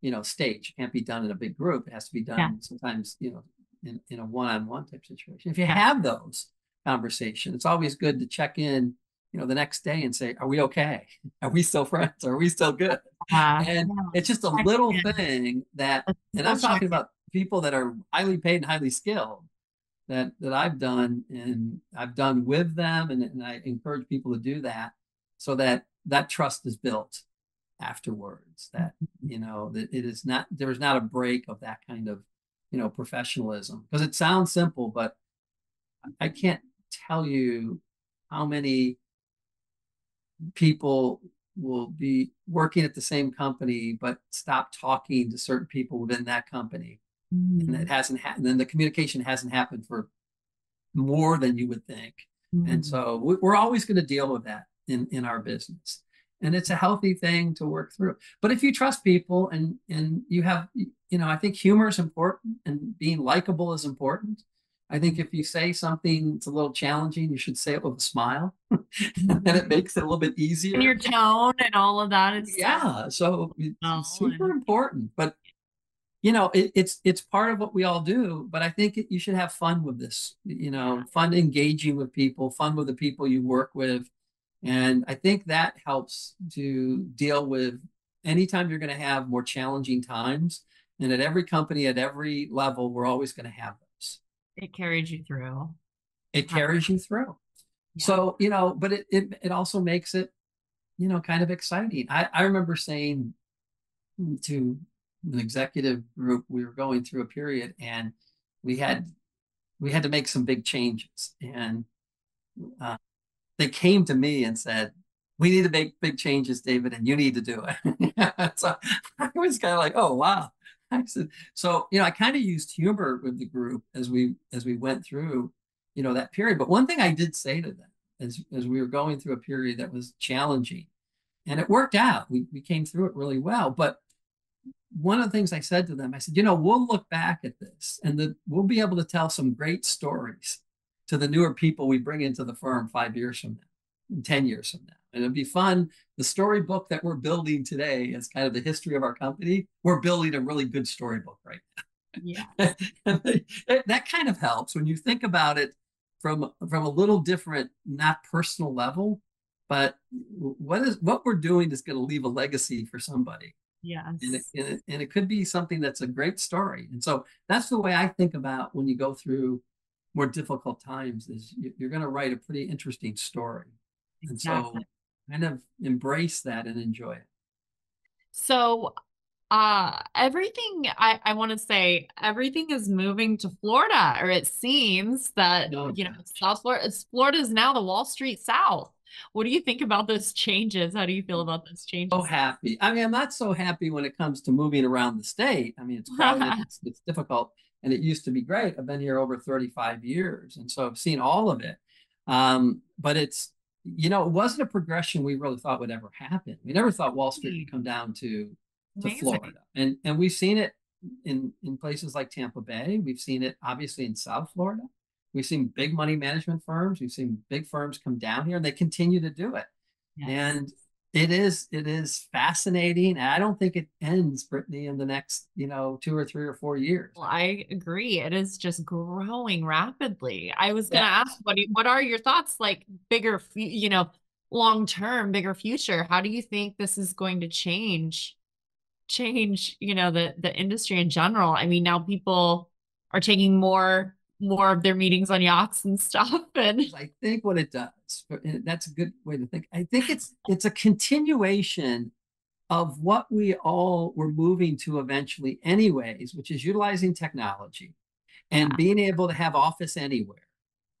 you know, stage. It can't be done in a big group. It has to be done sometimes, you know, in a one-on-one type situation. If you have those conversations, it's always good to check in, you know, the next day and say, are we okay? Are we still friends? Are we still good? And it's just a little thing that, and I'm talking about people that are highly paid and highly skilled, that I've done, and I've done with them. And I encourage people to do that, so that trust is built afterwards, that, you know, that it is not, there is not a break of that kind of, you know, professionalism, because it sounds simple, but I can't tell you how many people will be working at the same company, but stop talking to certain people within that company. And that hasn't happened. Then the communication hasn't happened for more than you would think. And so we're always going to deal with that in our business. And it's a healthy thing to work through. But if you trust people and you have, you know, I think humor is important and being likable is important. I think if you say something that's a little challenging, you should say it with a smile. And it makes it a little bit easier. And your tone and all of that. Yeah. So it's super important. But, you know, it's part of what we all do. But I think you should have fun with this, you know, fun engaging with people, fun with the people you work with. And I think that helps to deal with anytime you're going to have more challenging times. And at every company, at every level, we're always going to have those. It carries you through. It carries you through. Yeah. So, you know, but it also makes it, you know, kind of exciting. I remember saying to an executive group, we were going through a period and we had to make some big changes. And they came to me and said, we need to make big changes, David, and you need to do it. So I was kind of like, oh, wow. I said, so, you know, I kind of used humor with the group as we went through, you know, that period. But one thing I did say to them as we were going through a period that was challenging, and it worked out. We came through it really well. But one of the things I said to them, I said, you know, we'll look back at this and we'll be able to tell some great stories to the newer people we bring into the firm 5 years from now, and 10 years from now. And it'd be fun. The storybook that we're building today is kind of the history of our company. We're building a really good storybook right now. Yeah. That kind of helps when you think about it from a little different, not personal level, but what we're doing is going to leave a legacy for somebody. Yes. And it could be something that's a great story. And so that's the way I think about when you go through more difficult times is you're going to write a pretty interesting story. Exactly. And so kind of embrace that and enjoy it. So everything, I want to say, everything is moving to Florida, or it seems that, you know, South Florida, Florida is now the Wall Street South. What do you think about those changes? How do you feel about those changes? So happy. I mean, I'm not so happy when it comes to moving around the state. I mean, it's crowded, it's difficult. And it used to be great. I've been here over 35 years. And so I've seen all of it. But it's, you know, it wasn't a progression we really thought would ever happen. We never thought Wall Street would come down to Florida. And we've seen it in places like Tampa Bay. We've seen it, obviously, in South Florida. We've seen big money management firms. We've seen big firms come down here, and they continue to do it. Yes. And it is fascinating. And I don't think it ends, Brittany, in the next, you know, 2 or 3 or 4 years. Well, I agree. It is just growing rapidly. I was going to ask, what are your thoughts, like bigger, you know, long-term, bigger future? How do you think this is going to change, you know, the industry in general? I mean, now people are taking more of their meetings on yachts and stuff. And I think what it does, and that's a good way to think. I think it's a continuation of what we all were moving to eventually anyways, which is utilizing technology and being able to have office anywhere.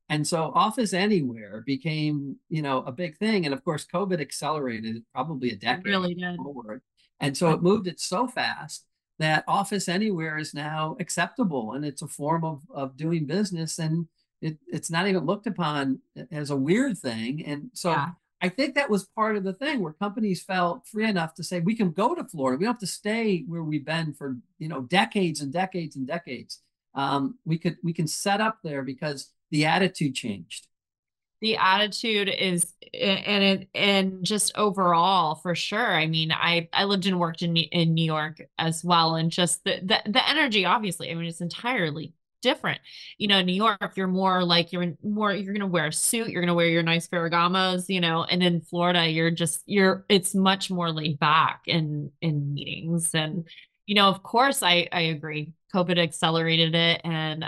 And so office anywhere became, you know, a big thing. And of course, COVID accelerated probably a decade forward. And so it moved it so fast that office anywhere is now acceptable, and it's a form of doing business, and it's not even looked upon as a weird thing. And so I think that was part of the thing where companies felt free enough to say, we can go to Florida. We don't have to stay where we've been for, you know, decades and decades and decades. We can set up there because the attitude changed. The attitude is, and just overall, for sure. I mean, I lived and worked in New York as well. And just the energy, obviously, I mean, it's entirely different. You know, in New York, you're more like, you're going to wear a suit, you're going to wear your nice Ferragamos, you know, and in Florida, it's much more laid back in meetings. And, you know, of course, I agree. COVID accelerated it. And,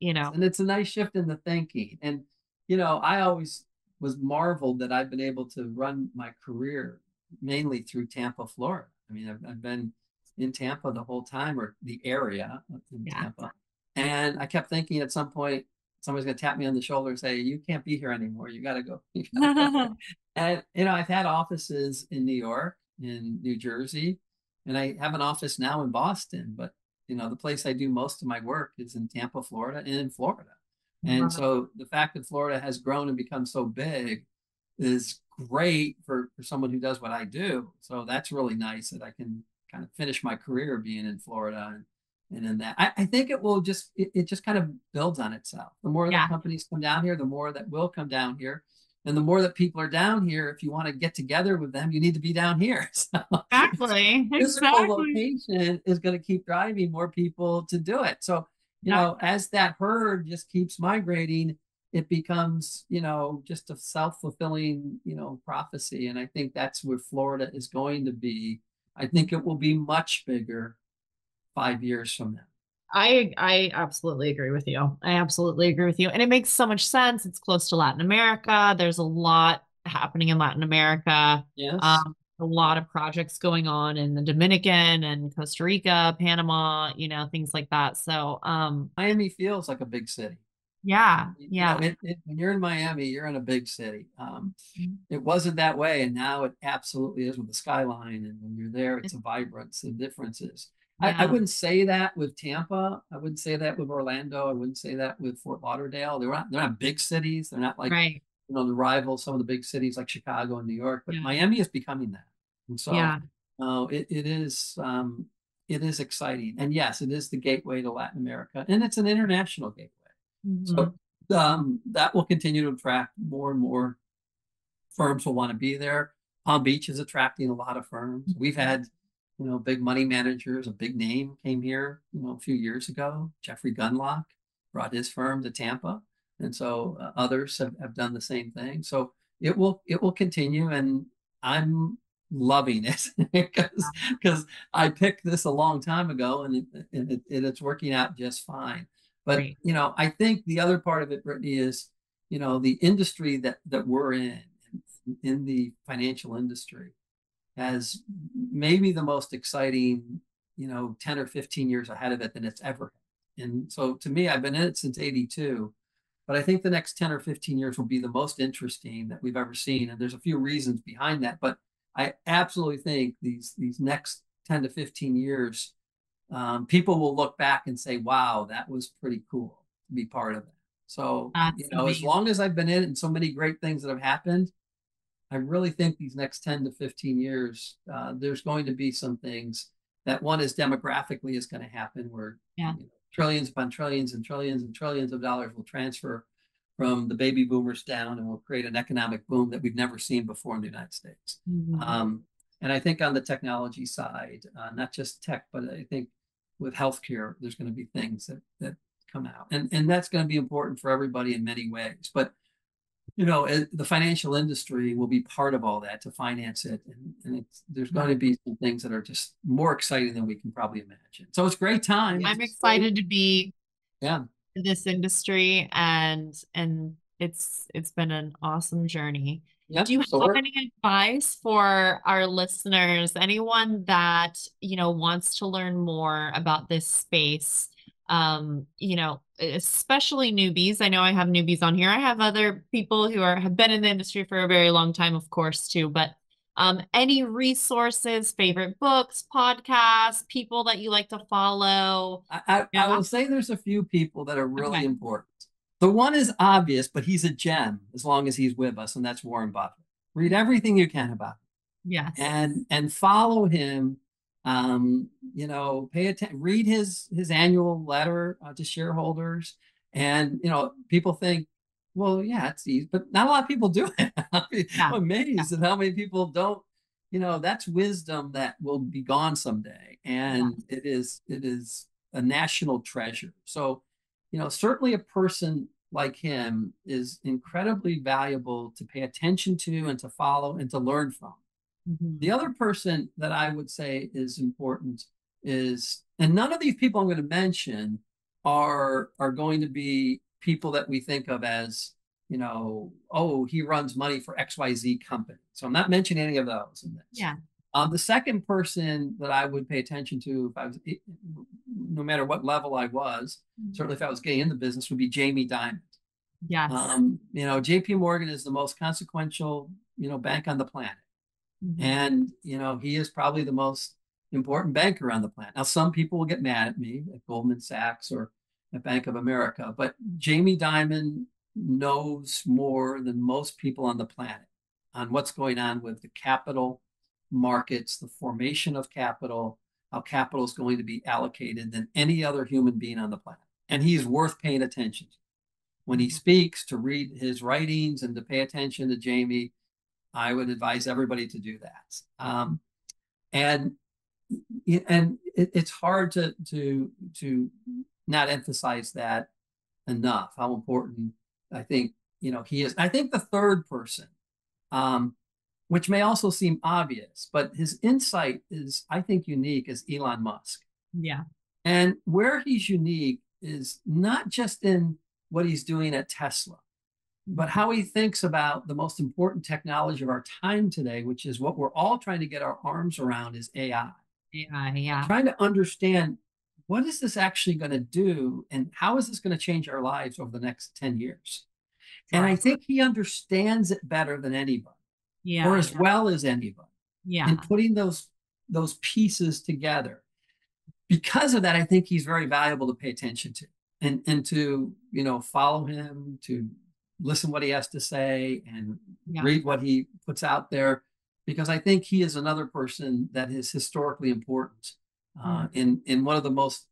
you know, and it's a nice shift in the thinking. And, you know, I always was marveled that I've been able to run my career mainly through Tampa, Florida. I mean, I've been in Tampa the whole time, or the area in Tampa. And I kept thinking at some point, somebody's going to tap me on the shoulder and say, you can't be here anymore. You got to go. And, you know, I've had offices in New York, in New Jersey, and I have an office now in Boston. But, you know, the place I do most of my work is in Tampa, Florida, and in Florida. And so the fact that Florida has grown and become so big is great for someone who does what I do. So that's really nice that I can kind of finish my career being in Florida and in that. I think it will just, it just kind of builds on itself. The more that companies come down here, the more that will come down here. And the more that people are down here, if you want to get together with them, you need to be down here. So exactly. Physical location is going to keep driving more people to do it. So, you know, as that herd just keeps migrating, it becomes, you know, just a self-fulfilling, you know, prophecy. And I think that's where Florida is going to be. I think it will be much bigger 5 years from now. I absolutely agree with you. I absolutely agree with you. And it makes so much sense. It's close to Latin America. There's a lot happening in Latin America. Yes. A lot of projects going on in the Dominican and Costa Rica, Panama, you know, things like that. So Miami feels like a big city. Yeah. Yeah. You know, when you're in Miami, you're in a big city. It wasn't that way. And now it absolutely is with the skyline. And when you're there, it's a vibrance, the differences. Yeah. I wouldn't say that with Tampa. I wouldn't say that with Orlando. I wouldn't say that with Fort Lauderdale. They're not big cities. They're not like, you know, the rival, some of the big cities like Chicago and New York, but Miami is becoming that. And so it is exciting. And yes, it is the gateway to Latin America, and it's an international gateway. So that will continue to attract more and more firms will want to be there. Palm Beach is attracting a lot of firms. We've had, you know, big money managers, a big name came here, you know, a few years ago. Jeffrey Gundlach brought his firm to Tampa. And so others have done the same thing. So it will continue. And I'm loving it because I picked this a long time ago, and it's working out just fine. But, you know, I think the other part of it, Brittany, is, you know, the industry that we're in the financial industry, has maybe the most exciting, you know, 10 or 15 years ahead of it than it's ever had. And so to me, I've been in it since 82, but I think the next 10 or 15 years will be the most interesting that we've ever seen. And there's a few reasons behind that, but I absolutely think these next 10 to 15 years, people will look back and say, wow, that was pretty cool to be part of that. So, that's you know, amazing. As long as I've been in it and so many great things that have happened, I really think these next 10 to 15 years, there's going to be some things that one is demographically is going to happen where you know, trillions upon trillions and trillions and trillions of dollars will transfer from the baby boomers down and will create an economic boom that we've never seen before in the United States. And I think on the technology side, not just tech, but I think with healthcare, there's going to be things that come out. And that's going to be important for everybody in many ways. But you know, the financial industry will be part of all that to finance it. And there's going to be some things that are just more exciting than we can probably imagine. So it's a great time. I'm excited to be in this industry. And it's been an awesome journey. Yep. Do you have any advice for our listeners, anyone that, you know, wants to learn more about this space? You know, especially newbies. I know I have newbies on here. I have other people who have been in the industry for a very long time, of course, too, but, any resources, favorite books, podcasts, people that you like to follow? I will say there's a few people that are really important. The one is obvious, but he's a gem as long as he's with us. And that's Warren Buffett. Read everything you can about him. Yes. And follow him. You know, pay attention, read his annual letter to shareholders. And, you know, people think, well, yeah, it's easy, but not a lot of people do it. I'm amazed at how many people don't, you know, that's wisdom that will be gone someday. And it is a national treasure. So, you know, certainly a person like him is incredibly valuable to pay attention to and to follow and to learn from. The other person that I would say is important is, and none of these people I'm going to mention are going to be people that we think of as, you know, oh, he runs money for XYZ company. So I'm not mentioning any of those in this. The second person that I would pay attention to, if I was, no matter what level I was, certainly if I was getting in the business, would be Jamie Dimon. Yes. You know, JP Morgan is the most consequential, you know, bank on the planet. Mm-hmm. And, you know, he is probably the most important banker on the planet. Now, some people will get mad at me at Goldman Sachs or at Bank of America, but Jamie Dimon knows more than most people on the planet on what's going on with the capital markets, the formation of capital, how capital is going to be allocated than any other human being on the planet. And he's worth paying attention to. When he speaks, to read his writings and to pay attention to Jamie, I would advise everybody to do that. And it's hard to not emphasize that enough, how important I think, you know, he is. I think the third person, which may also seem obvious, but his insight is, I think, unique, is Elon Musk. Yeah. And where he's unique is not just in what he's doing at Tesla, but how he thinks about the most important technology of our time today, which is what we're all trying to get our arms around, is AI. Yeah. Trying to understand, what is this actually going to do, and how is this going to change our lives over the next 10 years? Right. And I think he understands it better than anybody, or as well as anybody. Yeah. And putting those pieces together. Because of that, I think he's very valuable to pay attention to. And to, you know, follow him, to listen what he has to say and read what he puts out there, because I think he is another person that is historically important in one of the most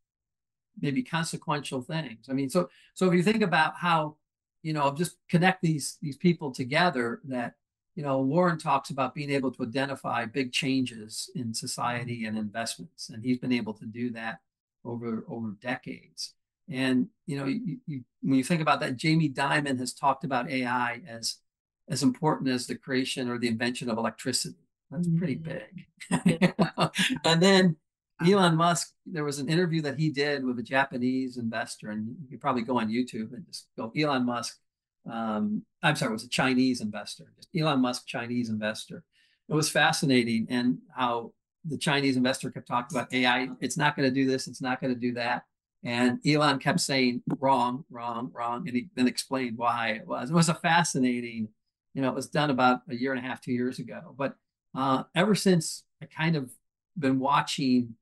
maybe consequential things. I mean, so if you think about how, you know, just connect these people together, that, you know, Warren talks about being able to identify big changes in society and investments, and he's been able to do that over decades. And, you know, when you think about that, Jamie Dimon has talked about AI as important as the creation or the invention of electricity. That's pretty big. And then Elon Musk, there was an interview that he did with a Japanese investor, and you could probably go on YouTube and just go Elon Musk. I'm sorry, it was a Chinese investor, just Elon Musk, Chinese investor. It was fascinating, and how the Chinese investor kept talking about AI. It's not going to do this. It's not going to do that. And Elon kept saying, wrong, wrong, wrong. And he then explained why it was. It was a fascinating, you know, it was done about a year and a half, 2 years ago. But ever since, I kind of been watching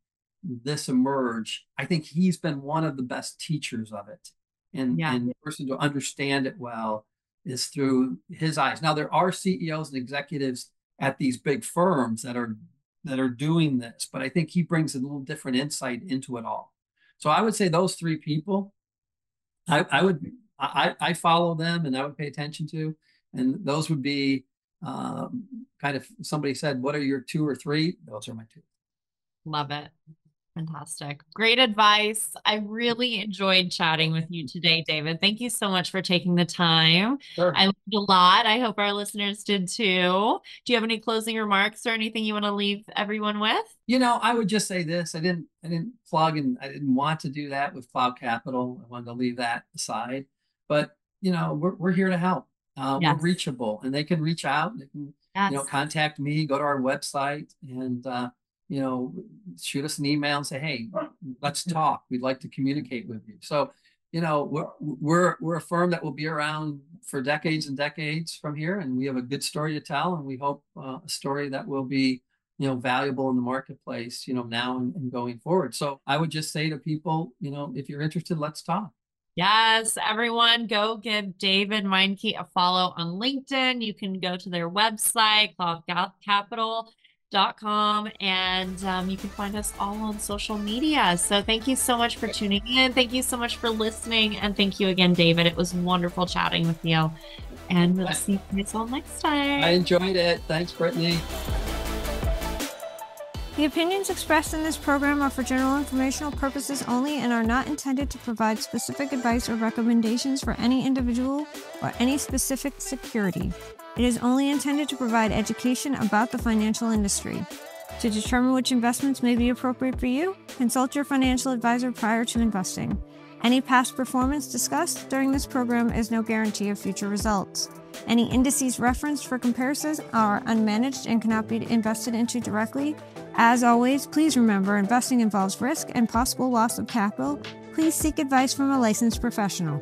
this emerge. I think he's been one of the best teachers of it. And the person to understand it well is through his eyes. Now, there are CEOs and executives at these big firms that are doing this, but I think he brings a little different insight into it all. So I would say those three people, I follow them and I would pay attention to, and those would be kind of, somebody said, what are your two or three? Those are my two. Love it. Fantastic. Great advice. I really enjoyed chatting with you today, David. Thank you so much for taking the time. Sure. I learned a lot. I hope our listeners did too. Do you have any closing remarks or anything you want to leave everyone with? You know, I would just say this. I didn't plug, and I didn't want to do that with Clough Capital. I wanted to leave that aside. But, you know, we're here to help. We're reachable, and they can reach out. They can, you know, contact me, go to our website, and, you know, shoot us an email and say, hey, let's talk. We'd like to communicate with you. So, you know, we're a firm that will be around for decades and decades from here. And we have a good story to tell. And we hope a story that will be, you know, valuable in the marketplace, you know, now and going forward. So I would just say to people, you know, if you're interested, let's talk. Yes, everyone, go give David Meyncke a follow on LinkedIn. You can go to their website, CloughCapital.com, and you can find us all on social media. So thank you so much for tuning in. Thank you so much for listening. And thank you again, David. It was wonderful chatting with you. And we'll see you guys all next time. I enjoyed it. Thanks, Brittany. The opinions expressed in this program are for general informational purposes only and are not intended to provide specific advice or recommendations for any individual or any specific security. It is only intended to provide education about the financial industry. To determine which investments may be appropriate for you, consult your financial advisor prior to investing. Any past performance discussed during this program is no guarantee of future results. Any indices referenced for comparisons are unmanaged and cannot be invested into directly. As always, please remember, investing involves risk and possible loss of capital. Please seek advice from a licensed professional.